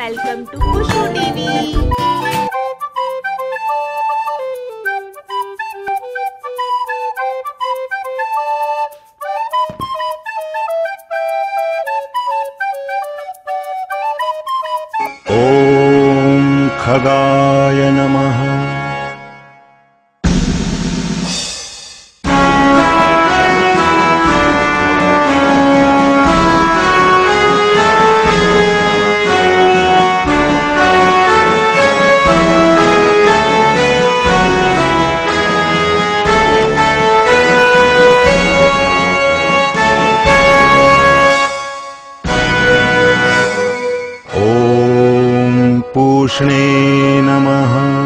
Welcome to KushuTV. Om Khagaya Namaha. Pushne Namaha.